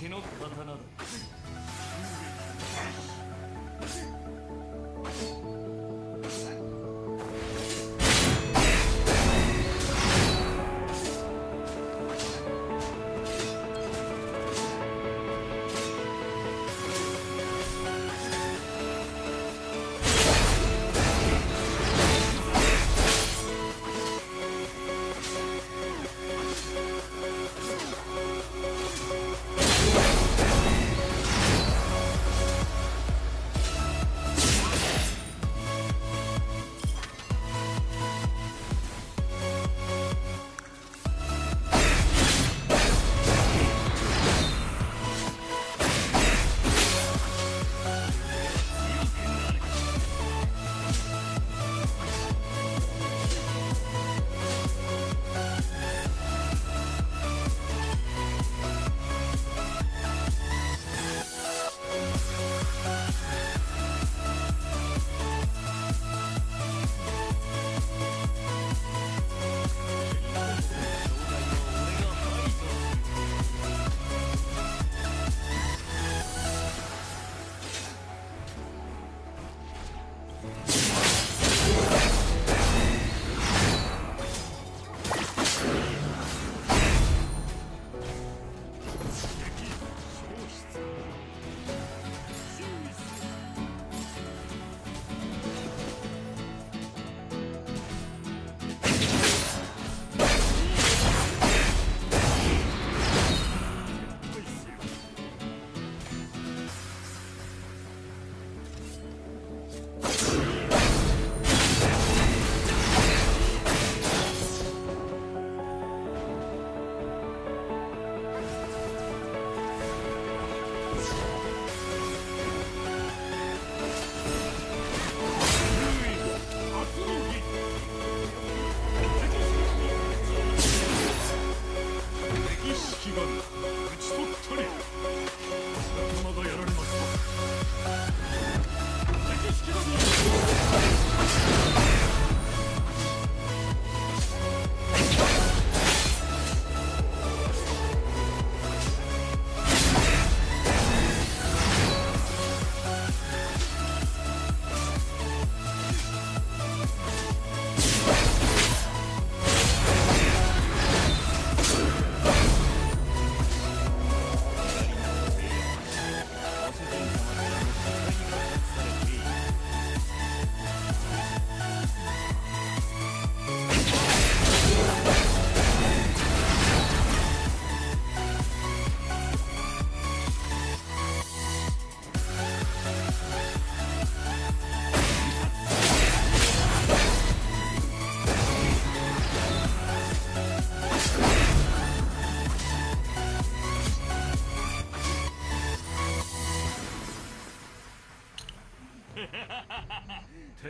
家の刀だ。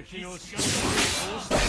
敵を仕掛けたらどうした。